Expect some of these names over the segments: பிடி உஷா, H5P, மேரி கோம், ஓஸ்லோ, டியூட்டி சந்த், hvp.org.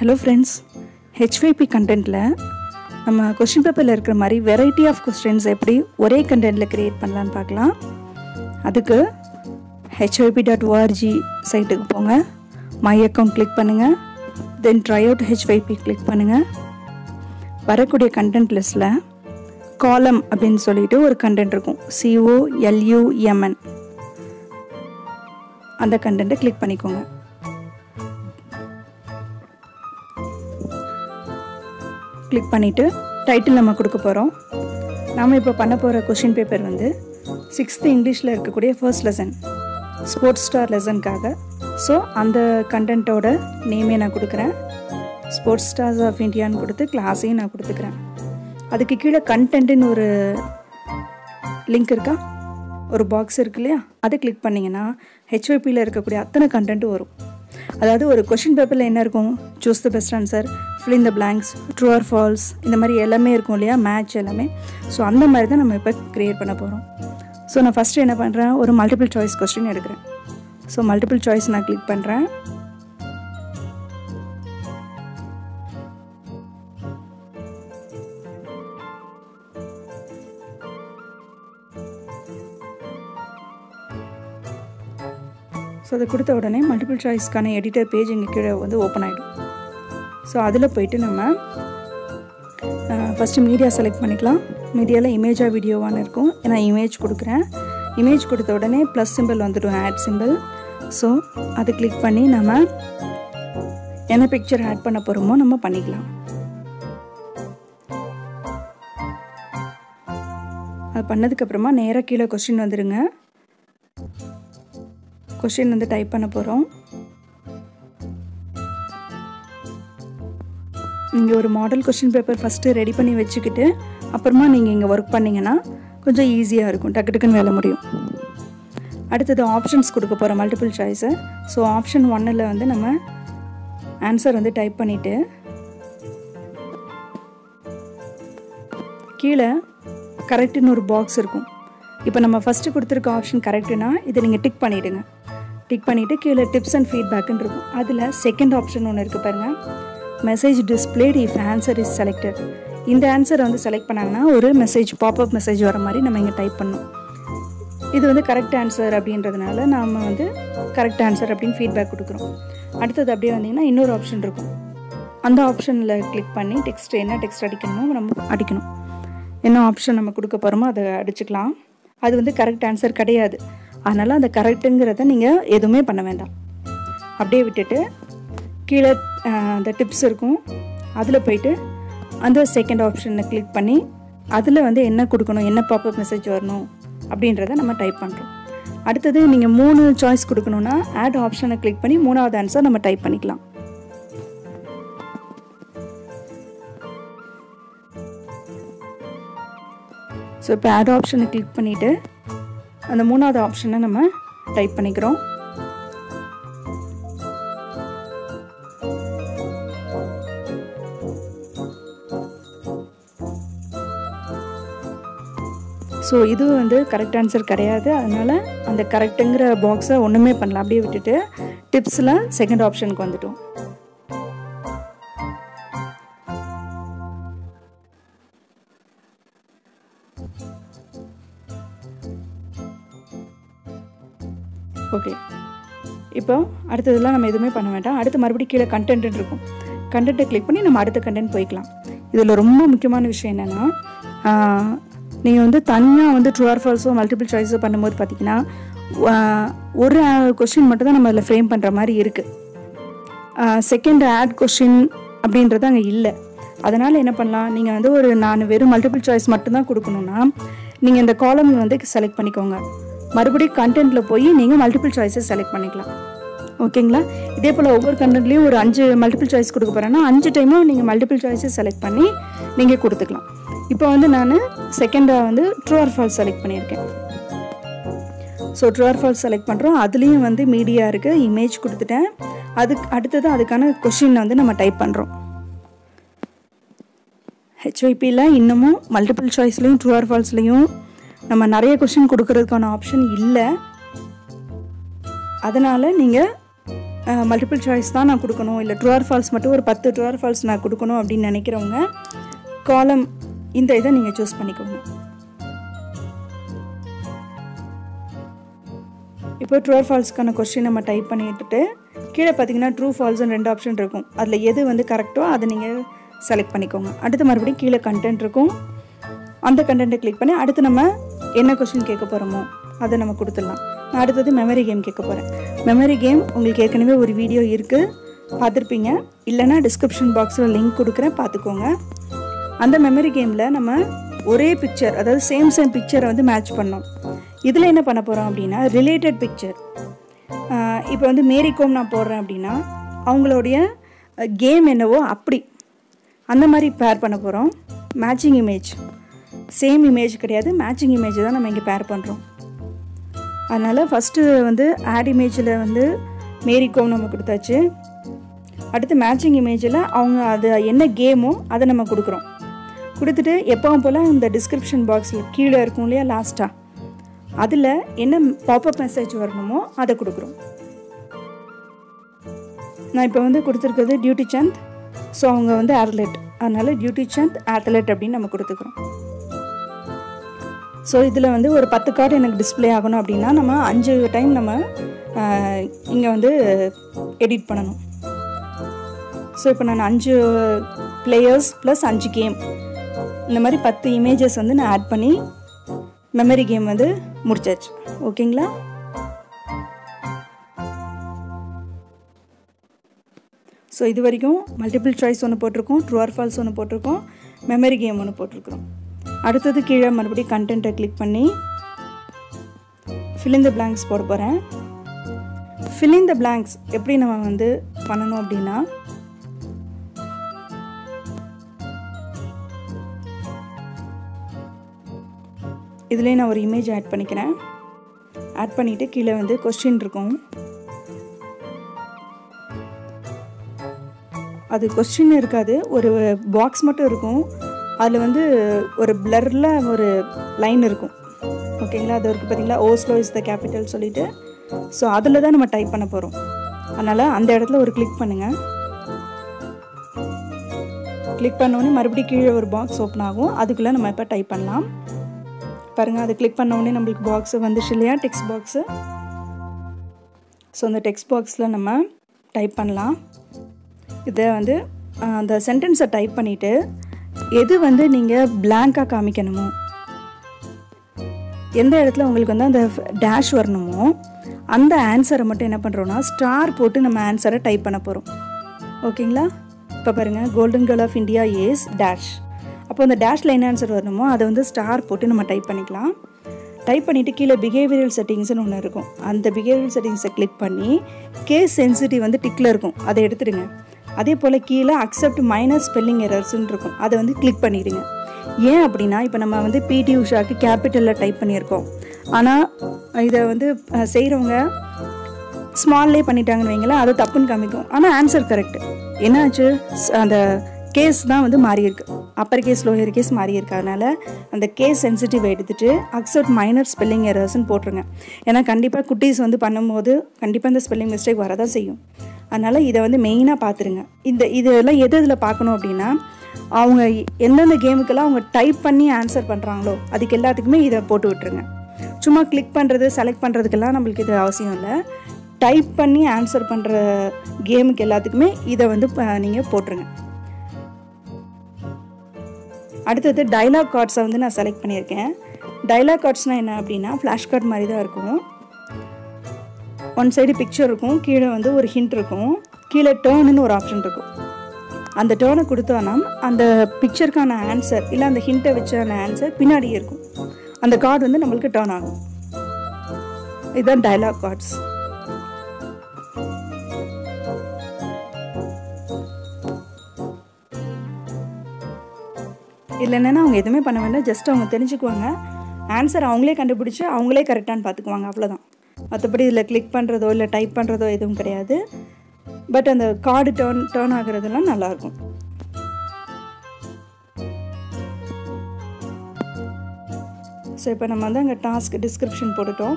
Hello friends, H5P content la, nama question paper la irukra mari variety of questions eppadi ore content la create pannalam paakalam. Adukku hvp.org site ku ponga, my account click pannunga, then try out H5P click pannunga. Varakudiya content list la column appdin sollitu or content irukum, C O L U M N. Andha content la click pannikonga. Click பண்ணிட்டு title நம்ம கொடுக்க போறோம். நாம இப்ப பண்ண போற question paper வந்து 6th இங்கிலீஷ்ல இருக்க கூடிய ஃபர்ஸ்ட் லெசன் ஸ்போர்ட்ஸ் ஸ்டார் லெசன்காக. சோ அந்த கண்டென்ட்டோட நேமே நான் கொடுக்கிறேன். ஸ்போர்ட்ஸ் ஸ்டார்ஸ் ஆஃப் இந்தியான்னு கொடுத்து கிளாஸையும் நான் கொடுத்துக்கிறேன். அதுக்கு கீழ கண்டென்ட்னு ஒரு லிங்க் இருக்கா? ஒரு பாக்ஸ் இருக்குலையா? அதை கிளிக் பண்ணீங்கனா HYP ல இருக்க கூடிய அத்தனை கண்டென்ட் வரும். அதாவது ஒரு क्वेश्चन பேப்பர்ல என்ன இருக்கும்? Choose the best answer, fill in the blanks, true or false, இந்த மாதிரி எல்லாமே இருக்கும் இல்லையா? மேட்ச் எல்லாமே. சோ அந்த மாதிரி தான் நம்ம இப்ப கிரியேட் பண்ண போறோம். சோ நான் ஃபர்ஸ்ட் என்ன பண்றேன்? ஒரு மல்டிபிள் சாய்ஸ் क्वेश्चन எடுக்கிறேன். சோ மல்டிபிள் சாய்ஸ் நான் கிளிக் பண்றேன். So the கொடுத்த உடனே மல்டிபிள் சாய்ஸ்க்கான எடிட்டர் பேஜ் இங்க கீழ வந்து ஓபன் ஆயிடும். சோ அதுல போய்ட்டு நம்ம ஃபர்ஸ்ட் மீடியா செலக்ட் பண்ணிக்கலாம். மீடியால இமேஜா வீடியோவான இருக்கும். நான் இமேஜ் கொடுக்கிறேன். இமேஜ் கொடுத்த உடனே + சிம்பல் வந்துடும், ஆட் சிம்பல். சோ அது கிளிக் பண்ணி நம்ம என்ன பிக்சர் ஆட் பண்ண போறோமோ நம்ம பண்ணிக்கலாம். அது பண்ணதுக்கு அப்புறமா நேரா கீழ क्वेश्चन வந்துருங்க. क्वेश्चन வந்து டைப் பண்ண போறோம். நீங்க ஒரு model question paper first ready பண்ணி வெச்சிக்கிட்டு அப்புறமா நீங்க இங்க வர்க் பண்ணீங்கனா கொஞ்சம் ஈஸியா இருக்கும். டக்கு டக்குன்னு வேலை முடியும். அடுத்து ஆப்ஷன்ஸ் கொடுக்க போறோம் மல்டிபிள் சாய்ஸ். சோ ஆப்ஷன் 1 ல வந்து நம்ம ஆன்சர் வந்து டைப் பண்ணிட்டு கீழ கரெக்ட்னு ஒரு பாக்ஸ் இருக்கும். இப்போ நம்ம ஃபர்ஸ்ட் கொடுத்திருக்க ஆப்ஷன் கரெக்ட்னா இத நீங்க டிக் பண்ணிடுங்க. Click பண்ணிட்டு கீழ டிப்ஸ் அண்ட் feedback ன்னு இருக்கும். அதுல செகண்ட் ஆப்ஷன் ஒன்னு இருக்கு பாருங்க. Message displayed if answer is selected. இந்த ஆன்சர் வந்து செலக்ட் பண்ணாங்கன்னா ஒரு மெசேஜ் பாப்அப் மெசேஜ் வர மாதிரி நம்ம இங்க டைப் பண்ணனும். இது வந்து கரெக்ட் ஆன்சர் அப்படின்றதனால நாம வந்து கரெக்ட் ஆன்சர் அப்படிን feedback கொடுக்கிறோம். அடுத்து அப்படியே வந்தீங்கன்னா இன்னொரு ஆப்ஷன் இருக்கும். அந்த ஆப்ஷன்ல கிளிக் பண்ணி டெக்ஸ்ட் என்ன டெக்ஸ்ட் அடிக்கணுமோ நம்ம அடிக்கணும். என்ன ஆப்ஷன் நம்ம கொடுக்க போறோமோ அதை அடிச்சுக்கலாம். அது வந்து கரெக்ட் ஆன்சர் கிடையாது. அதனால அந்த கரெக்ட்ங்கறத நீங்க எதுமே பண்ண வேண்டாம். அப்படியே விட்டுட்டு கீழ அந்த டிப்ஸ் இருக்கும். அதுல போய்ட்டு அந்த செகண்ட் ஆப்ஷனை கிளிக் பண்ணி அதுல வந்து என்ன கொடுக்கணும், என்ன பாப்அப் மெசேஜ் வரணும் அப்படின்றத நம்ம டைப் பண்றோம். அடுத்து நீங்க 3 சாய்ஸ் கொடுக்கணும்னா ஆட் ஆப்ஷனை கிளிக் பண்ணி மூணாவது ஆன்சர் நம்ம டைப் பண்ணிக்கலாம். சோ இப்ப ஆட் ஆப்ஷனை கிளிக் பண்ணிட்டு அந்த மூணாவது ஆப்ஷனை நம்ம டைப் பண்ணிக்கிறோம். சோ இது வந்து கரெக்ட் ஆன்சர் கிடையாது. அதனால அந்த கரெக்ட்ங்கிற பாக்ஸை ஒண்ணுமே பண்ணல. அப்படியே விட்டுட்டு டிப்ஸ்ல செகண்ட் ஆப்ஷனுக்கு வந்துட்டோம். ஓகே, இப்போ அடுத்ததெல்லாம் நம்ம எதுவுமே பண்ண வேண்டாம். அடுத்து மறுபடியும் கீழே கண்டென்ட் இருக்கும். கண்டென்ட்டை கிளிக் பண்ணி நம்ம அடுத்த கண்டென்ட் போய்க்கலாம். இதில் ரொம்ப முக்கியமான விஷயம் என்னென்னா நீங்கள் வந்து தனியாக வந்து ட்ரூ ஆர் ஃபால்ஸோ மல்டிபிள் சாய்ஸோ பண்ணும்போது பார்த்தீங்கன்னா ஒரு கொஸ்டின் மட்டும் தான் நம்ம அதில் ஃப்ரேம் பண்ணுற மாதிரி இருக்குது. செகண்ட் ஆட் கொஸ்டின் அப்படின்றது அங்கே இல்லை. அதனால் என்ன பண்ணலாம், நீங்கள் வந்து ஒரு நான் வெறும் மல்டிபிள் சாய்ஸ் மட்டும்தான் கொடுக்கணுன்னா நீங்கள் இந்த காலம் வந்து செலக்ட் பண்ணிக்கோங்க. மறுபடியும் கண்டென்ட்ல போய் நீங்க மல்டிபிள் சாய்ஸஸ் செலக்ட் பண்ணிக்கலாம். ஓகேங்களா? இதே போல ஒவ்வொரு கண்டென்ட்லயும் ஒரு 5 மல்டிபிள் சாய்ஸ் கொடுக்க போறேன்னா 5 டைமும் நீங்க மல்டிபிள் சாய்ஸஸ் செலக்ட் பண்ணி நீங்க கொடுத்துக்கலாம். இப்போ வந்து நான் செகண்டா வந்து ட்ரூ ஆர் ஃபால்ஸ் செலக்ட் பண்ணியிருக்கேன். So true or false select பண்றோம். அதுலயும் வந்து மீடியா இருக்கு, இமேஜ் கொடுத்துட்டேன். அதுக்கு அடுத்தது அதுக்கான கொஸ்டின் வந்து நம்ம டைப் பண்றோம். HYPல இன்னமும் மல்டிபிள் சாய்ஸ்லயும் ட்ரூ ஆர் ஃபால்ஸ்லயும் நம்ம நிறைய क्वेश्चन கொடுக்கிறதுக்கான ஆப்ஷன் இல்லை. அதனால நீங்க மல்டிபிள் சாய்ஸ் தான் நான் கொடுக்கணும் இல்லை ட்ரூ ஆர் ஃபால்ஸ் மட்டும் ஒரு 10 ட்ரூ ஆர் ஃபால்ஸ் நான் கொடுக்கணும் அப்படின்னு நினைக்கிறவங்க காலம் இந்த இதை நீங்கள் சூஸ் பண்ணிக்கோங்க. இப்போ ட்ரூ ஆர் ஃபால்ஸ்க்கான கொஸ்டின் நம்ம டைப் பண்ணிட்டு கீழே பார்த்தீங்கன்னா ட்ரூ ஃபால்ஸ்ன்னு 2 ஆப்ஷன் இருக்கும். அதில் எது வந்து கரெக்டோ அதை நீங்கள் செலக்ட் பண்ணிக்கோங்க. அடுத்து மறுபடியும் கீழே கண்டென்ட் இருக்கும், அந்த கண்டென்ட்டை கிளிக் பண்ணி அடுத்து நம்ம என்ன கொஸ்டின் கேட்க போகிறோமோ அதை நம்ம கொடுத்துடலாம். நான் அடுத்தது மெமரி கேம் கேட்க போகிறேன். மெமரி கேம் உங்களுக்கு ஏற்கனவே ஒரு வீடியோ இருக்குது, பார்த்துருப்பீங்க. இல்லைனா டிஸ்கிரிப்ஷன் பாக்ஸில் லிங்க் கொடுக்குறேன், பார்த்துக்கோங்க. அந்த மெமரி கேமில் நம்ம ஒரே பிக்சர், அதாவது சேம் பிக்சரை வந்து மேட்ச் பண்ணோம். இதில் என்ன பண்ண போகிறோம் அப்படின்னா ரிலேட்டட் பிக்சர். இப்போ வந்து மேரி கோம் நான் போடுறேன் அப்படின்னா அவங்களுடைய கேம் என்னவோ அப்படி அந்த மாதிரி பேர் பண்ண போகிறோம். மேட்சிங் இமேஜ், சேம் இமேஜ் கிடையாது, மேட்சிங் இமேஜ் தான் நம்ம இங்கே பேர் பண்ணுறோம். அதனால் ஃபஸ்ட்டு வந்து ஆட் இமேஜில் வந்து மேரி கோம் நம்ம கொடுத்தாச்சு. அடுத்து மேட்சிங் இமேஜில் அவங்க அது என்ன கேமோ அதை நம்ம கொடுக்குறோம். கொடுத்துட்டு எப்பவும் போல் இந்த டிஸ்கிரிப்ஷன் பாக்ஸில் கீழே இருக்கும் இல்லையா லாஸ்ட்டாக, அதில் என்ன பாப்அப் மெசேஜ் வரணுமோ அதை கொடுக்குறோம். நான் இப்போ வந்து கொடுத்துருக்குறது டியூட்டி சந்த், ஸோ அவங்க வந்து ஆத்லெட், அதனால் டியூட்டி சந்த் ஆத்லெட் அப்படின்னு நம்ம கொடுத்துக்கிறோம். ஸோ இதில் வந்து ஒரு 10 கார்டு எனக்கு டிஸ்பிளே ஆகணும் அப்படின்னா நம்ம 5 டைம் நம்ம இங்கே வந்து எடிட் பண்ணணும். ஸோ இப்போ நான் 5 பிளேயர்ஸ் ப்ளஸ் 5 கேம், இந்த மாதிரி 10 இமேஜஸ் வந்து நான் ஆட் பண்ணி மெமரி கேம் வந்து முடிச்சாச்சு. ஓகேங்களா? ஸோ இது வரைக்கும் மல்டிபிள் சாய்ஸ் ஒன்று போட்டிருக்கோம், ட்ரூ ஆர் ஃபால்ஸ் ஒன்று போட்டிருக்கோம், மெமரி கேம் ஒன்று போட்டிருக்கிறோம். அடுத்தது கீழே மறுபடியும் கண்டென்ட்டை கிளிக் பண்ணி ஃபில் இன் தி பிளாங்க்ஸ் போட போகிறேன். ஃபில் இன் தி பிளாங்க்ஸ் எப்படி நம்ம வந்து பண்ணணும் அப்படின்னா இதிலே நான் ஒரு இமேஜ் ஆட் பண்ணிக்கிறேன். ஆட் பண்ணிவிட்டு கீழே வந்து கொஸ்டின் இருக்கும், அது கொஸ்டின் இருக்காது, ஒரு பாக்ஸ் மட்டும் இருக்கும். அதில் வந்து ஒரு பிளரில் ஒரு லைன் இருக்கும். ஓகேங்களா? அது இருக்குது பார்த்தீங்களா, ஓஸ்லோ இஸ் த கேபிட்டல் சொல்லிவிட்டு. ஸோ அதில் தான் நம்ம டைப் பண்ண போகிறோம். அதனால் அந்த இடத்துல ஒரு கிளிக் பண்ணுங்கள். கிளிக் பண்ணோடனே மறுபடியும் கீழே ஒரு பாக்ஸ் ஓப்பன் ஆகும், அதுக்குள்ளே நம்ம இப்போ டைப் பண்ணலாம். பாருங்கள், அதை கிளிக் பண்ணோடனே நம்மளுக்கு பாக்ஸ் வந்துச்சு இல்லையா, டெக்ஸ்ட் பாக்ஸு. ஸோ அந்த டெக்ஸ்ட் பாக்ஸில் நம்ம டைப் பண்ணலாம். இதை வந்து அந்த சென்டென்ஸை டைப் பண்ணிவிட்டு எது வந்து நீங்கள் பிளாங்காக காமிக்கணுமோ, எந்த இடத்துல உங்களுக்கு வந்து அந்த டேஷ் வரணுமோ அந்த ஆன்சரை மட்டும் என்ன பண்ணுறோன்னா ஸ்டார் போட்டு நம்ம ஆன்சரை டைப் பண்ண போகிறோம். ஓகேங்களா? இப்போ பாருங்கள், golden girl of India is dash. அப்போ அந்த டேஷில் என்ன ஆன்சர் வரணுமோ அதை வந்து ஸ்டார் போட்டு நம்ம டைப் பண்ணிக்கலாம். டைப் பண்ணிவிட்டு கீழே பிஹேவியரல் செட்டிங்ஸ்னு ஒன்று இருக்கும், அந்த பிஹேவியரல் செட்டிங்ஸை கிளிக் பண்ணி கேஸ் சென்சிட்டிவ் வந்து டிக்கில் இருக்கும், அதை எடுத்துடுங்க. அதே போல் கீழே அக்செப்ட் மைனர் ஸ்பெல்லிங் எரர்ஸ்ன்னு இருக்கும், அதை வந்து கிளிக் பண்ணிடுங்க. ஏன் அப்படின்னா இப்போ நம்ம வந்து பிடி உஷாவுக்கு கேபிட்டலில் டைப் பண்ணியிருக்கோம், ஆனால் இதை வந்து செய்கிறவங்க ஸ்மால்லே பண்ணிட்டாங்கன்னு வைங்களேன், அது தப்புன்னு காமிக்கும். ஆனால் ஆன்சர் கரெக்டு. என்னாச்சு, அந்த கேஸ் தான் வந்து மாறியிருக்கு, அப்பர் கேஸ் லோயர் கேஸ் மாறியிருக்கு. அதனால் அந்த கேஸ் சென்சிட்டிவ் எடுத்துகிட்டு அக்செப்ட் மைனர் ஸ்பெல்லிங் எரர்ஸ்ன்னு போட்டுருங்க. ஏன்னா கண்டிப்பாக குட்டீஸ் வந்து பண்ணும்போது கண்டிப்பாக இந்த ஸ்பெல்லிங் மிஸ்டேக் வரதான் செய்யும். அதனால் இதை வந்து மெயினாக பார்த்துருங்க. இதெல்லாம் எது இதில் பார்க்கணும் அப்படின்னா அவங்க எந்தெந்த கேமுக்கெல்லாம் அவங்க டைப் பண்ணி ஆன்சர் பண்ணுறாங்களோ அதுக்கு எல்லாத்துக்குமே இதை போட்டு விட்டுருங்க. சும்மா கிளிக் பண்ணுறது செலக்ட் பண்ணுறதுக்கெல்லாம் நம்மளுக்கு இது அவசியம் இல்லை. டைப் பண்ணி ஆன்சர் பண்ணுற கேமுக்கு எல்லாத்துக்குமே இதை வந்து நீங்கள் போட்டுருங்க. அடுத்தது டைலாக் கார்ட்ஸை வந்து நான் செலக்ட் பண்ணியிருக்கேன். டைலாக் கார்ட்ஸ்னால் என்ன அப்படின்னா ஃப்ளாஷ் கார்ட் மாதிரி தான் இருக்கும். ஒன் சைடு பிக்சர் இருக்கும், கீழே வந்து ஒரு ஹிண்ட் இருக்கும், கீழே டேர்னுன்னு ஒரு ஆப்ஷன் இருக்கும். அந்த டேர்னை கொடுத்தோன்னா அந்த பிக்சருக்கான ஆன்சர் இல்லை அந்த ஹிண்ட்டை வச்சான ஆன்சர் பின்னாடியே இருக்கும், அந்த கார்டு வந்து நம்மளுக்கு டேர்ன் ஆகும். இதுதான் டயலாக் கார்ட்ஸ். இதில் என்னென்னா அவங்க எதுவுமே பண்ண வேண்டாம், ஜஸ்ட் அவங்க தெரிஞ்சுக்குவாங்க, ஆன்சர் அவங்களே கண்டுபிடிச்சி அவங்களே கரெக்டானு பார்த்துக்குவாங்க, அவ்வளோதான். மற்றபடி இதில் கிளிக் பண்ணுறதோ இல்லை டைப் பண்ணுறதோ எதுவும் கிடையாது. பட் அந்த கார்டு டேர்ன் ஆகிறதுலாம் நல்லாயிருக்கும். ஸோ இப்போ நம்ம வந்து அங்கே டாஸ்க் டிஸ்கிரிப்ஷன் போட்டுட்டோம்.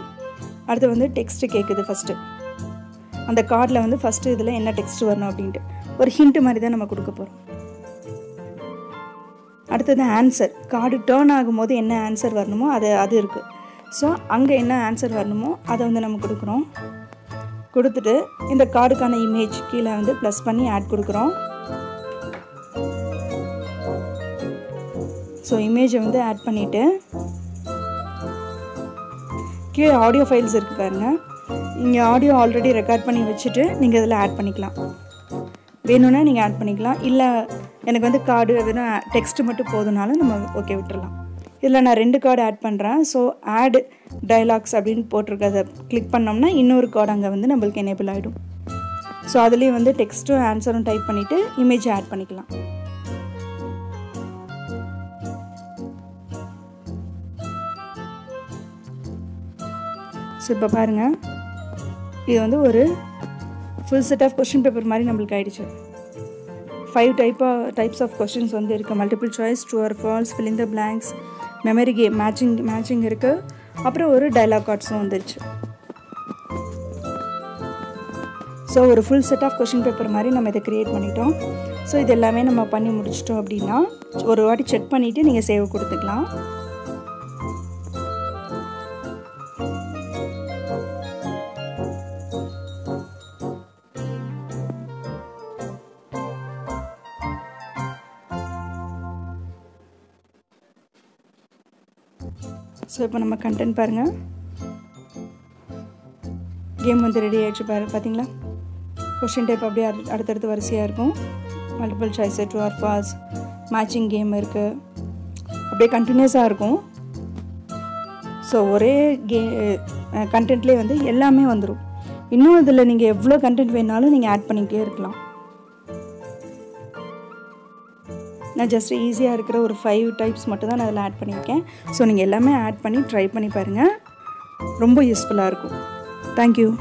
அடுத்து வந்து டெக்ஸ்ட்டு கேட்குது ஃபஸ்ட்டு, அந்த கார்டில் வந்து ஃபஸ்ட்டு இதில் என்ன டெக்ஸ்ட் வரணும் அப்படின்ட்டு ஒரு ஹிண்ட்டு மாதிரி தான் நம்ம கொடுக்க போகிறோம். அடுத்தது ஆன்சர். கார்டு டேர்ன் ஆகும்போது என்ன ஆன்சர் வரணுமோ அது இருக்குது. ஸோ அங்கே என்ன ஆன்சர் வரணுமோ அதை வந்து நம்ம கொடுக்குறோம். கொடுத்துட்டு இந்த கார்டுக்கான இமேஜ் கீழே வந்து ப்ளஸ் பண்ணி ஆட் கொடுக்குறோம். ஸோ இமேஜை வந்து ஆட் பண்ணிவிட்டு கீழே ஆடியோ ஃபைல்ஸ் இருக்குது பாருங்கள். நீங்கள் ஆடியோ ஆல்ரெடி ரெக்கார்ட் பண்ணி வச்சுட்டு நீங்கள் இதில் ஆட் பண்ணிக்கலாம். வேணும்னா நீங்கள் ஆட் பண்ணிக்கலாம். இல்லை எனக்கு வந்து கார்டு வெறும் டெக்ஸ்ட்டு மட்டும் போதுனாலும் நம்ம ஓகே விட்டுடலாம். இதில் நான் 2 கார்டு ஆட் பண்ணுறேன். ஸோ ஆட் டயலாக்ஸ் அப்படின்னு போட்டிருக்கிறத கிளிக் பண்ணோம்னா இன்னொரு கார்டு அங்கே வந்து நம்மளுக்கு எனேபிள் ஆகிடும். ஸோ அதுலேயும் வந்து டெக்ஸ்ட்டும் ஆன்சரும் டைப் பண்ணிவிட்டு இமேஜ் ஆட் பண்ணிக்கலாம். ஸோ இப்போ பாருங்கள், இது வந்து ஒரு full set of question paper மாதிரி நம்மளுக்கு ஆகிடுச்சு. 5 டைப்ஸ் ஆஃப் கொஸ்டின்ஸ் வந்து இருக்குது. Multiple choice, true or false, fill in the blanks, memory game, matching இருக்குது. அப்புறம் ஒரு டயலாக் கார்ட்ஸும் வந்துருச்சு. ஸோ ஒரு full set of question paper மாதிரி நம்ம இதை க்ரியேட் பண்ணிட்டோம். ஸோ இது எல்லாமே நம்ம பண்ணி முடிச்சிட்டோம் அப்படின்னா ஒரு வாட்டி செக் பண்ணிவிட்டு நீங்கள் சேவ் கொடுத்துக்கலாம். ஸோ இப்போ நம்ம கண்டென்ட் பாருங்கள். கேம் வந்து ரெடி ஆகிடுச்சு பார்த்தீங்களா. கொஸ்டின் டைப் அப்படியே அடுத்தடுத்து வரிசையாக இருக்கும். Multiple choice, true or false, matching game இருக்குது. அப்படியே கண்டினியூஸாக இருக்கும். ஸோ ஒரே கண்டென்ட்லேயே வந்து எல்லாமே வந்துடும். இன்னும் இதில் நீங்கள் எவ்வளோ கண்டென்ட் வேணாலும் நீங்கள் ஆட் பண்ணிக்கிட்டே இருக்கலாம். நான் ஜஸ்ட் ஈஸியாக இருக்கிற ஒரு 5 டைப்ஸ் மட்டும் தான் நான் அதில் ஆட் பண்ணியிருக்கேன். ஸோ நீங்கள் எல்லாமே ஆட் பண்ணி ட்ரை பண்ணி பாருங்கள். ரொம்ப யூஸ்ஃபுல்லாக இருக்கும். தேங்க்யூ.